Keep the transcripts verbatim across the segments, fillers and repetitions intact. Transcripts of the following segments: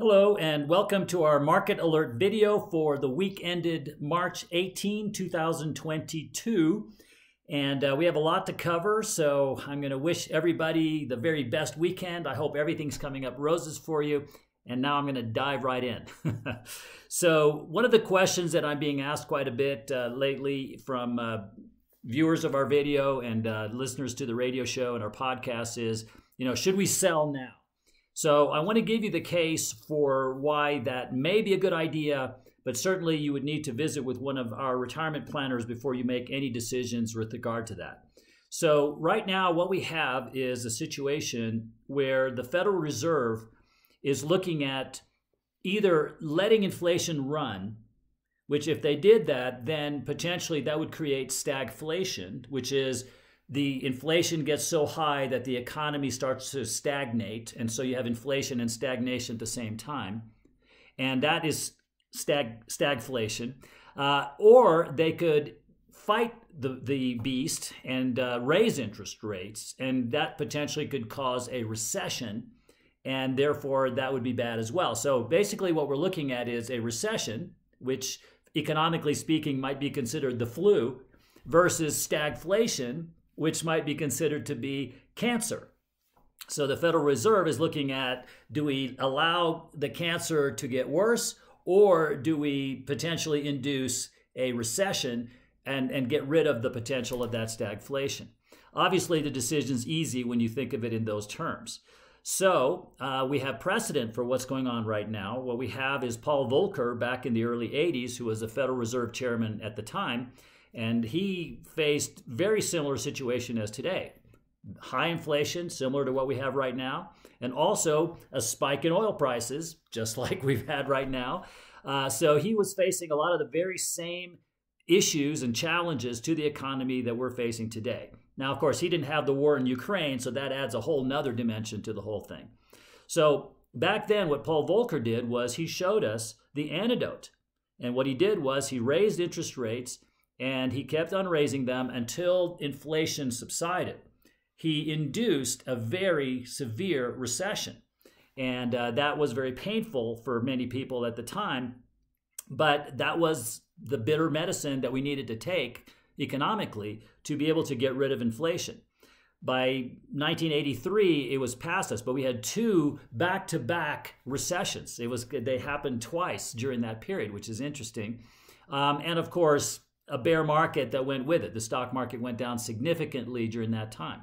Hello and welcome to our market alert video for the week ended March eighteenth, two thousand twenty-two. And uh, we have a lot to cover, so I'm going to wish everybody the very best weekend. I hope everything's coming up roses for you. And now I'm going to dive right in. So one of the questions that I'm being asked quite a bit uh, lately from uh, viewers of our video and uh, listeners to the radio show and our podcast is, you know, should we sell now? So I want to give you the case for why that may be a good idea, but certainly you would need to visit with one of our retirement planners before you make any decisions with regard to that. So right now what we have is a situation where the Federal Reserve is looking at either letting inflation run, which if they did that, then potentially that would create stagflation, which is the inflation gets so high that the economy starts to stagnate, and so you have inflation and stagnation at the same time, and that is stag stagflation. Uh, or they could fight the, the beast and uh, raise interest rates, and that potentially could cause a recession, and therefore that would be bad as well. So basically what we're looking at is a recession, which economically speaking might be considered the flu, versus stagflation, which might be considered to be cancer. So the Federal Reserve is looking at, do we allow the cancer to get worse, or do we potentially induce a recession and, and get rid of the potential of that stagflation? Obviously, the decision's easy when you think of it in those terms. So uh, we have precedent for what's going on right now. What we have is Paul Volcker back in the early eighties, who was the Federal Reserve chairman at the time, and he faced very similar situation as today. High inflation, similar to what we have right now, and also a spike in oil prices, just like we've had right now. Uh, so he was facing a lot of the very same issues and challenges to the economy that we're facing today. Now, of course, he didn't have the war in Ukraine, so that adds a whole nother dimension to the whole thing. So back then, what Paul Volcker did was he showed us the antidote. And what he did was he raised interest rates, and he kept on raising them until inflation subsided. He induced a very severe recession, and uh, that was very painful for many people at the time, but that was the bitter medicine that we needed to take economically to be able to get rid of inflation. By nineteen eighty-three, it was past us, but we had two back-to-back recessions. It was, they happened twice during that period, which is interesting. Um, and of course, a bear market that went with it. The stock market went down significantly during that time.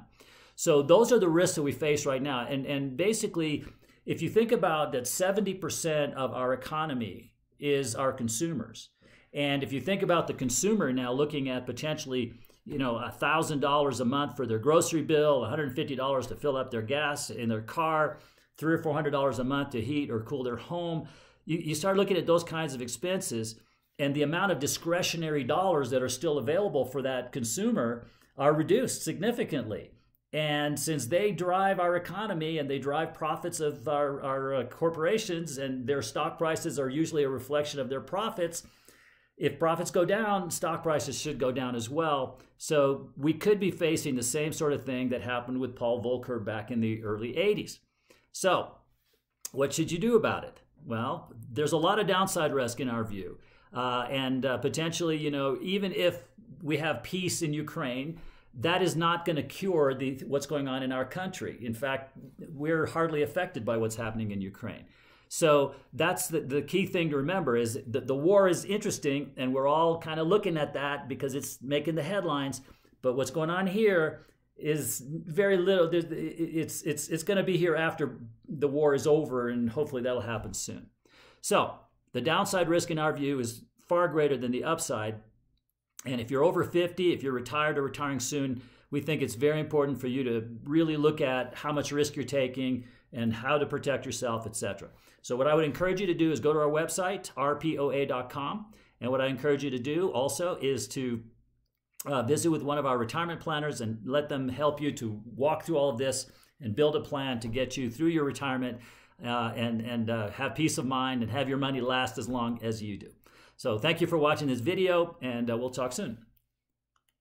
So those are the risks that we face right now. And, and basically, if you think about that, seventy percent of our economy is our consumers. And if you think about the consumer now looking at potentially, you know, one thousand dollars a month for their grocery bill, one hundred fifty dollars to fill up their gas in their car, three hundred dollars or four hundred dollars a month to heat or cool their home, you, you start looking at those kinds of expenses, and the amount of discretionary dollars that are still available for that consumer are reduced significantly. And since they drive our economy and they drive profits of our, our uh, corporations, and their stock prices are usually a reflection of their profits, if profits go down, stock prices should go down as well. So we could be facing the same sort of thing that happened with Paul Volcker back in the early eighties. So what should you do about it? Well, there's a lot of downside risk in our view. Uh, and uh, potentially, you know, even if we have peace in Ukraine, that is not going to cure the, what's going on in our country. In fact, we're hardly affected by what's happening in Ukraine. So that's the, the key thing to remember is that the war is interesting, and we're all kind of looking at that because it's making the headlines. But what's going on here is very little. It's, it's, it's going to be here after the war is over, and hopefully that'll happen soon. So the downside risk in our view is far greater than the upside. And if you're over fifty, if you're retired or retiring soon, we think it's very important for you to really look at how much risk you're taking and how to protect yourself, et cetera. So what I would encourage you to do is go to our website, R P O A dot com. And what I encourage you to do also is to uh, visit with one of our retirement planners and let them help you to walk through all of this and build a plan to get you through your retirement. Uh, and and uh, have peace of mind and have your money last as long as you do. So thank you for watching this video, and uh, we'll talk soon.